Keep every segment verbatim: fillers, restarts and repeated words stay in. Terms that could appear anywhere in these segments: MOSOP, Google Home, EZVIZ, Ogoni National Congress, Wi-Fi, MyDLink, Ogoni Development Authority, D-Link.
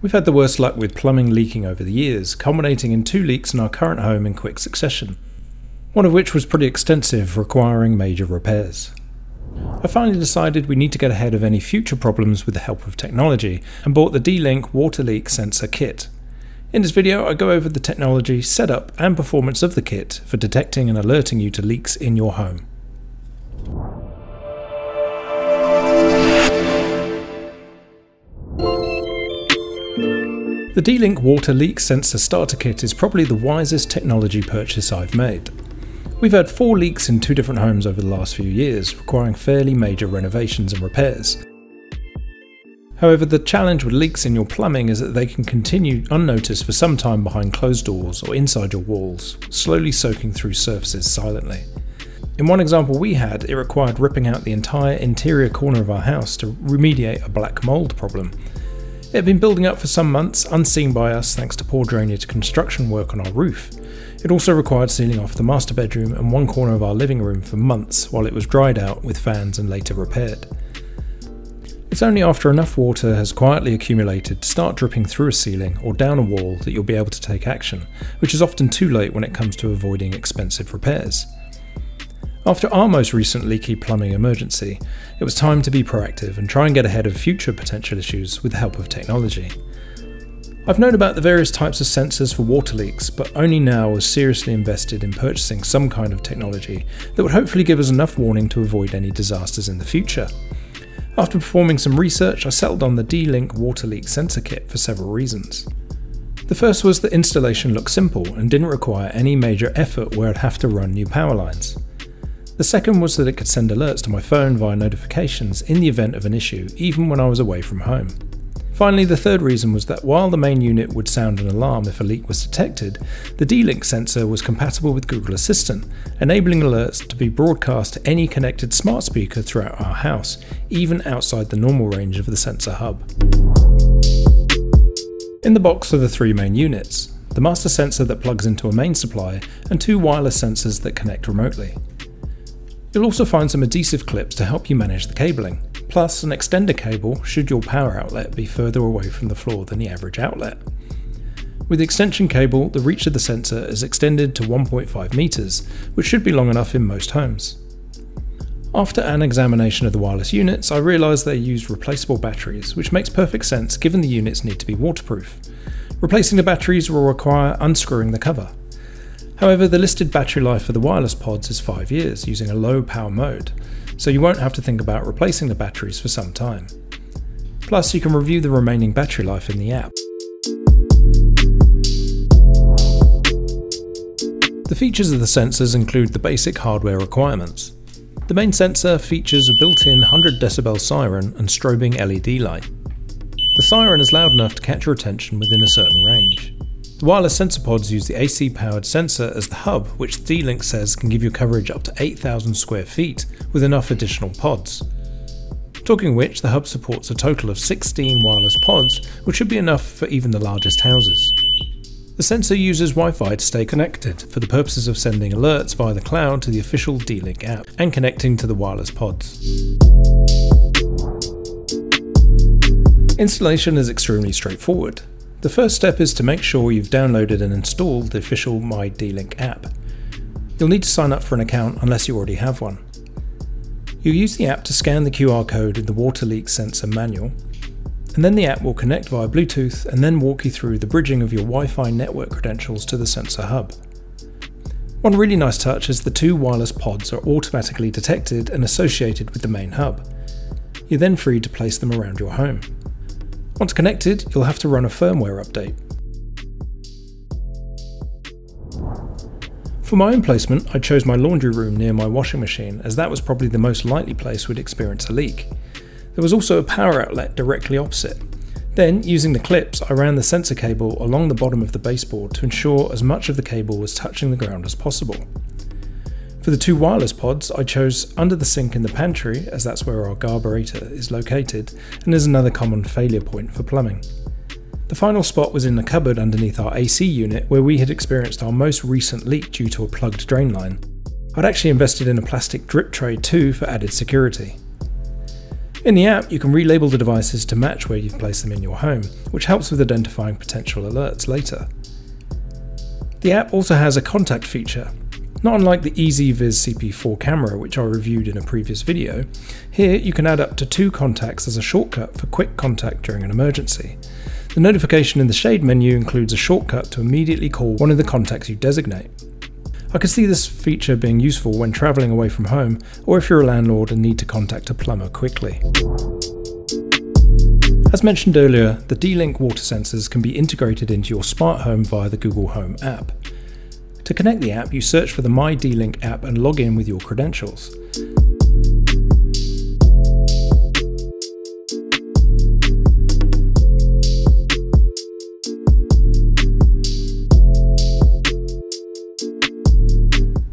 We've had the worst luck with plumbing leaking over the years, culminating in two leaks in our current home in quick succession, one of which was pretty extensive, requiring major repairs. I finally decided we need to get ahead of any future problems with the help of technology, and bought the D-Link water leak sensor kit. In this video I go over the technology, setup and performance of the kit for detecting and alerting you to leaks in your home. The D-Link Water Leak Sensor Starter Kit is probably the wisest technology purchase I've made. We've had four leaks in two different homes over the last few years, requiring fairly major renovations and repairs. However, the challenge with leaks in your plumbing is that they can continue unnoticed for some time behind closed doors or inside your walls, slowly soaking through surfaces silently. In one example we had, it required ripping out the entire interior corner of our house to remediate a black mold problem. It had been building up for some months, unseen by us thanks to poor drainage construction work on our roof. It also required sealing off the master bedroom and one corner of our living room for months while it was dried out with fans and later repaired. It's only after enough water has quietly accumulated to start dripping through a ceiling or down a wall that you'll be able to take action, which is often too late when it comes to avoiding expensive repairs. After our most recent leaky plumbing emergency, it was time to be proactive and try and get ahead of future potential issues with the help of technology. I've known about the various types of sensors for water leaks, but only now was seriously invested in purchasing some kind of technology that would hopefully give us enough warning to avoid any disasters in the future. After performing some research, I settled on the D-Link Water Leak Sensor Kit for several reasons. The first was that installation looked simple and didn't require any major effort where I'd have to run new power lines. The second was that it could send alerts to my phone via notifications in the event of an issue, even when I was away from home. Finally, the third reason was that while the main unit would sound an alarm if a leak was detected, the D-Link sensor was compatible with Google Assistant, enabling alerts to be broadcast to any connected smart speaker throughout our house, even outside the normal range of the sensor hub. In the box are the three main units, the master sensor that plugs into a main supply, and two wireless sensors that connect remotely. You'll also find some adhesive clips to help you manage the cabling, plus an extender cable should your power outlet be further away from the floor than the average outlet. With the extension cable, the reach of the sensor is extended to one point five meters, which should be long enough in most homes. After an examination of the wireless units, I realised they used replaceable batteries, which makes perfect sense given the units need to be waterproof. Replacing the batteries will require unscrewing the cover. However, the listed battery life for the wireless pods is five years using a low power mode, so you won't have to think about replacing the batteries for some time. Plus, you can review the remaining battery life in the app. The features of the sensors include the basic hardware requirements. The main sensor features a built-in one hundred decibel siren and strobing L E D light. The siren is loud enough to catch your attention within a certain range. The wireless sensor pods use the A C-powered sensor as the hub, which D-Link says can give you coverage up to eight thousand square feet with enough additional pods. Talking of which, the hub supports a total of sixteen wireless pods, which should be enough for even the largest houses. The sensor uses Wi-Fi to stay connected, for the purposes of sending alerts via the cloud to the official D-Link app and connecting to the wireless pods. Installation is extremely straightforward. The first step is to make sure you've downloaded and installed the official MyDLink app. You'll need to sign up for an account unless you already have one. You'll use the app to scan the Q R code in the water leak sensor manual, and then the app will connect via Bluetooth and then walk you through the bridging of your Wi-Fi network credentials to the sensor hub. One really nice touch is the two wireless pods are automatically detected and associated with the main hub. You're then free to place them around your home. Once connected, you'll have to run a firmware update. For my own placement, I chose my laundry room near my washing machine, as that was probably the most likely place we'd experience a leak. There was also a power outlet directly opposite. Then, using the clips, I ran the sensor cable along the bottom of the baseboard to ensure as much of the cable was touching the ground as possible. For the two wireless pods, I chose under the sink in the pantry, as that's where our carburetor is located and is another common failure point for plumbing. The final spot was in the cupboard underneath our A C unit, where we had experienced our most recent leak due to a plugged drain line. I'd actually invested in a plastic drip tray too for added security. In the app, you can relabel the devices to match where you've placed them in your home, which helps with identifying potential alerts later. The app also has a contact feature. Not unlike the EZVIZ C P four camera, which I reviewed in a previous video, here you can add up to two contacts as a shortcut for quick contact during an emergency. The notification in the shade menu includes a shortcut to immediately call one of the contacts you designate. I could see this feature being useful when travelling away from home, or if you're a landlord and need to contact a plumber quickly. As mentioned earlier, the D-Link water sensors can be integrated into your smart home via the Google Home app. To connect the app, you search for the MyDLink app and log in with your credentials.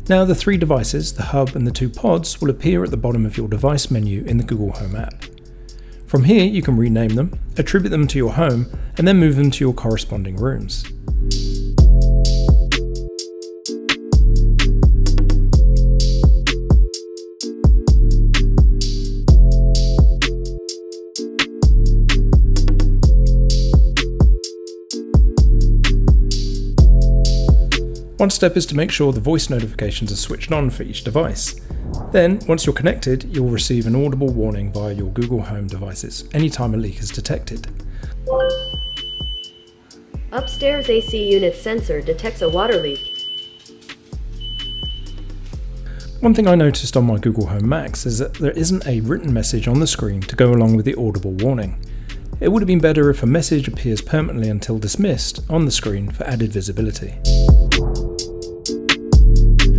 Now the three devices, the hub and the two pods, will appear at the bottom of your device menu in the Google Home app. From here, you can rename them, attribute them to your home, and then move them to your corresponding rooms. One step is to make sure the voice notifications are switched on for each device. Then, once you're connected, you'll receive an audible warning via your Google Home devices anytime a leak is detected. Upstairs A C unit sensor detects a water leak. One thing I noticed on my Google Home Max is that there isn't a written message on the screen to go along with the audible warning. It would have been better if a message appears permanently until dismissed on the screen for added visibility.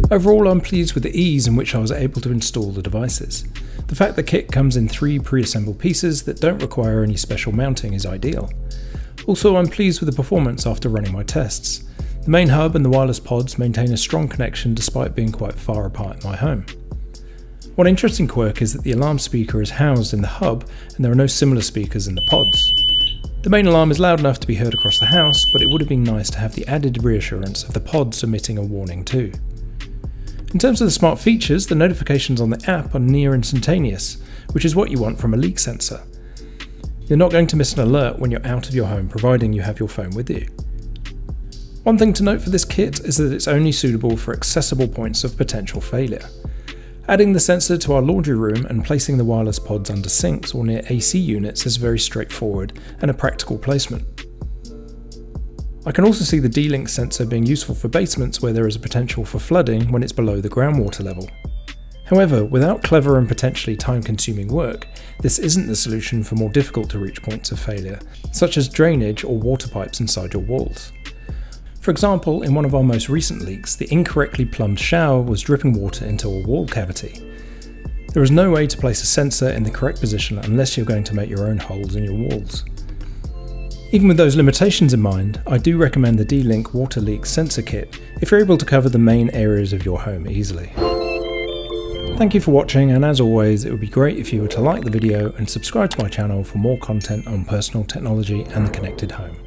Overall, I'm pleased with the ease in which I was able to install the devices. The fact the kit comes in three pre-assembled pieces that don't require any special mounting is ideal. Also, I'm pleased with the performance after running my tests. The main hub and the wireless pods maintain a strong connection despite being quite far apart in my home. One interesting quirk is that the alarm speaker is housed in the hub and there are no similar speakers in the pods. The main alarm is loud enough to be heard across the house, but it would have been nice to have the added reassurance of the pods emitting a warning too. In terms of the smart features, the notifications on the app are near instantaneous, which is what you want from a leak sensor. You're not going to miss an alert when you're out of your home, providing you have your phone with you. One thing to note for this kit is that it's only suitable for accessible points of potential failure. Adding the sensor to our laundry room and placing the wireless pods under sinks or near A C units is very straightforward and a practical placement. I can also see the D-Link sensor being useful for basements where there is a potential for flooding when it's below the groundwater level. However, without clever and potentially time-consuming work, this isn't the solution for more difficult-to-reach points of failure, such as drainage or water pipes inside your walls. For example, in one of our most recent leaks, the incorrectly plumbed shower was dripping water into a wall cavity. There is no way to place a sensor in the correct position unless you're going to make your own holes in your walls. Even with those limitations in mind, I do recommend the D-Link water leak sensor kit if you're able to cover the main areas of your home easily. Thank you for watching, and as always, it would be great if you were to like the video and subscribe to my channel for more content on personal technology and the connected home.